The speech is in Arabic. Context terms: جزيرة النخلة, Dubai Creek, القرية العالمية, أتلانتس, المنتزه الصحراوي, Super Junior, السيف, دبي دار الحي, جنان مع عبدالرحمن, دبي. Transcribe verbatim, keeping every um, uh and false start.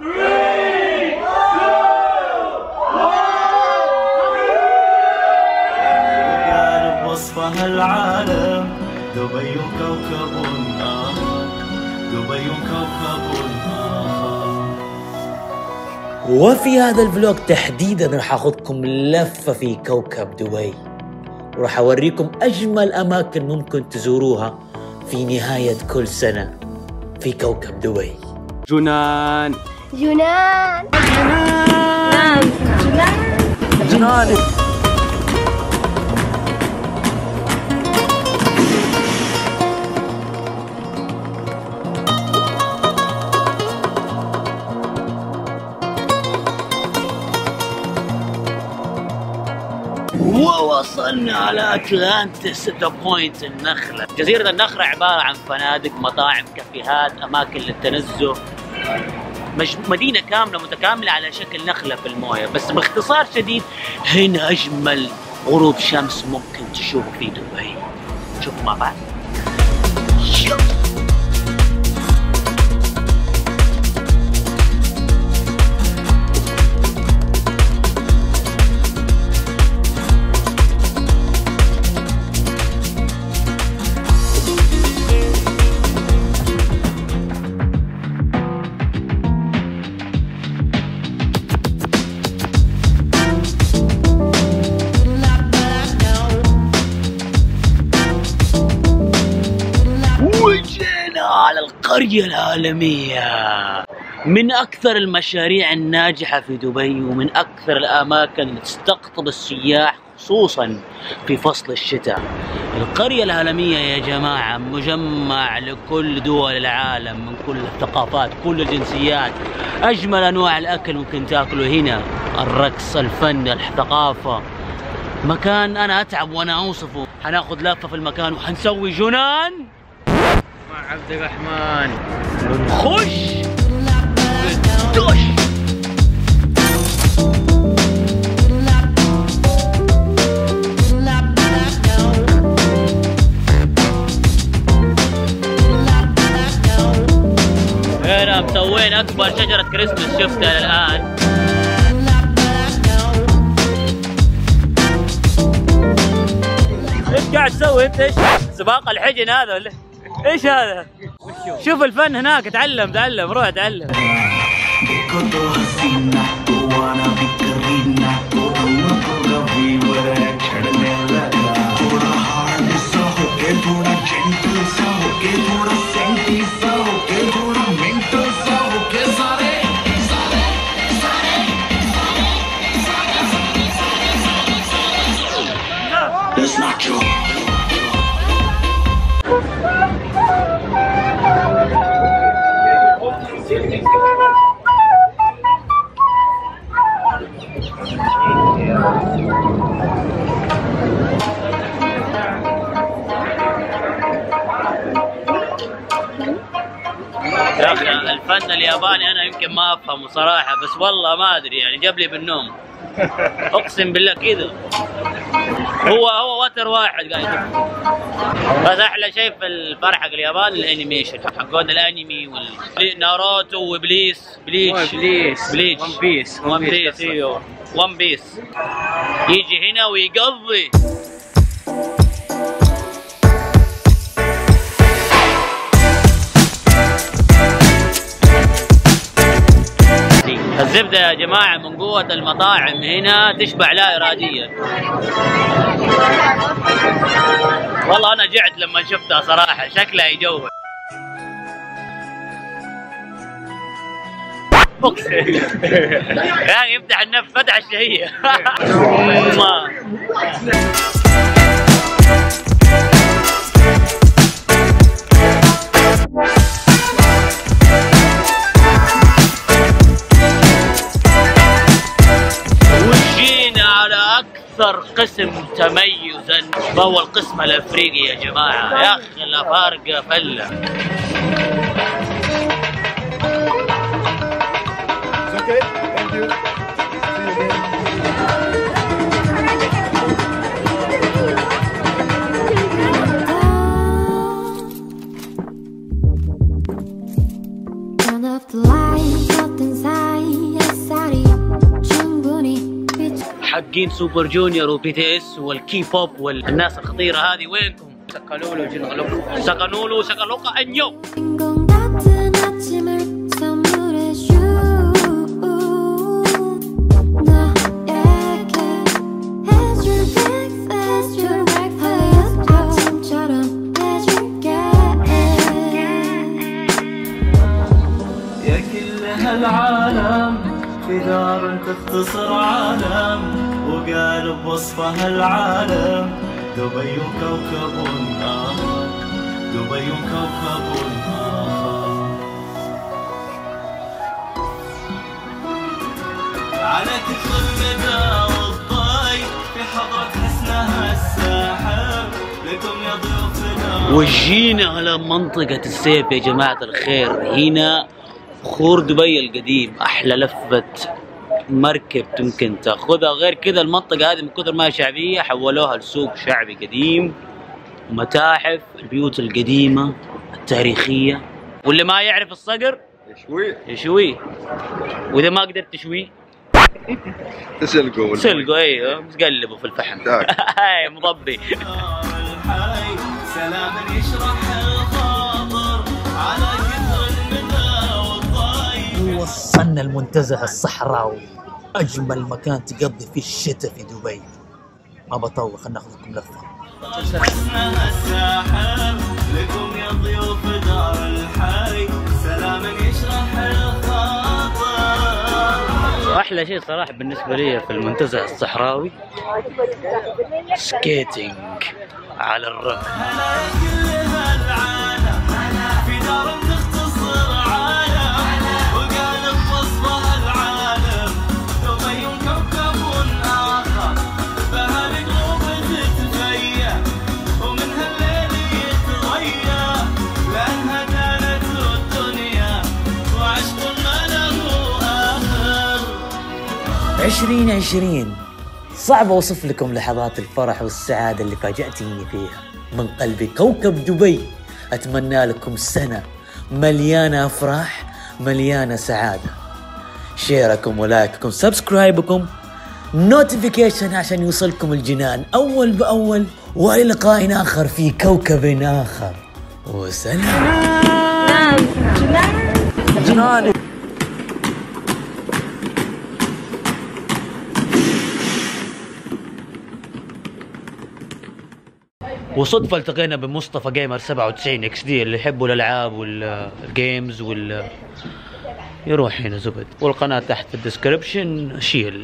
ثلاثة اثنين واحد بوصفها العالم، دبي كوكب آخر، دبي كوكب آخر. وفي هذا الفلوج تحديدا راح اخذكم لفة في كوكب دبي، وراح اوريكم اجمل اماكن ممكن تزوروها في نهاية كل سنة في كوكب دبي. جنان جنان جنان جنان جنان وصلنا على أتلانتس ذا بوينت النخلة. جزيرة النخلة عبارة عن فنادق، مطاعم، كافيهات، أماكن للتنزه، مدينة كاملة متكاملة على شكل نخلة في الموية. بس باختصار شديد، هنا أجمل غروب شمس ممكن تشوف في دبي. شوفوا مع بعض. القرية العالمية من أكثر المشاريع الناجحة في دبي، ومن أكثر الأماكن اللي تستقطب السياح خصوصا في فصل الشتاء. القرية العالمية يا جماعة مجمع لكل دول العالم، من كل الثقافات، كل الجنسيات، أجمل أنواع الأكل ممكن تاكله هنا، الرقص، الفن، الثقافة. مكان أنا أتعب وأنا أوصفه. هناخد لفة في المكان وحنسوي جنان مع عبدالرحمن. خش دوش. هنا مسوين اكبر شجرة كريسمس شفتها الان. ايش قاعد تسوي انت؟ ايش سباق الحجن هذا ولا ايش هذا؟ شوف الفن هناك، تعلم تعلم روح تعلم. يا اخي الفن الياباني انا يمكن ما افهمه صراحه، بس والله ما ادري يعني جاب لي بالنوم اقسم بالله كذا. هو هو وتر واحد قاعد يكتب. بس احلى شيء في الفرحه اليابان الانيميشن حقون الانمي والناروتو وبليس بليتش بليتش بليتش ون بيس ون بيس ايوه ون بيس. يجي هنا ويقضي. الزبدة يا جماعة من قوة المطاعم هنا تشبع لا إراديا. والله أنا جعت لما شفتها صراحة، شكلها يجوع. يا أخي افتح النفس، فتح الشهية. أكثر قسم تميزا فهو القسم الأفريقي يا جماعة. يا أخي الأفارقة فلة. حقين سوبر جونيور وبي تي اس والكي بوب والناس الخطيره هذه وينكم؟ سكنوا له جنغلوقه، سكنوا له شغلوقه انيو. دار تختصر عالم وقالوا بوصفها العالم دبي كوكب آخر، دبي كوكب آخر. على كتب المدى والضي في حضرة حسنها الساحر لكم يا ضيوفنا. وجينا على منطقة السيف يا جماعة الخير، هنا خور دبي القديم، احلى لفه مركب تمكن تاخذها. غير كذا المنطقه هذه من كثر ما هي شعبيه حولوها لسوق شعبي قديم ومتاحف، البيوت القديمه التاريخيه، واللي ما يعرف الصقر يشويه يشويه، واذا ما قدرت تشويه تسلقه تسلقه ايوه تقلبه في الفحم مضبي. سلام يشرح الخاطر على وصلنا المنتزه الصحراوي، اجمل مكان تقضي فيه الشتاء في دبي. ما بطول، خلنا ناخذكم لفه. لكم يا ضيوف دار الحي، سلام يشرح الخاطر. احلى شيء صراحه بالنسبه لي في المنتزه الصحراوي سكيتنج على الرمل. عشرين عشرين صعب اوصف لكم لحظات الفرح والسعاده اللي فاجأتني فيها من قلبي كوكب دبي. اتمنى لكم سنه مليانه افراح مليانه سعاده. شيركم ولايككم سبسكرايبكم نوتيفيكيشن عشان يوصلكم الجنان اول باول، والى لقاء اخر في كوكب اخر، وسلام. جنان وصدفة التقينا بمصطفى جيمر سبعة وتسعين إكس دي اللي يحبوا الالعاب والجيمز وال يروح هنا زبد، والقناة تحت في الديسكربشن شيل.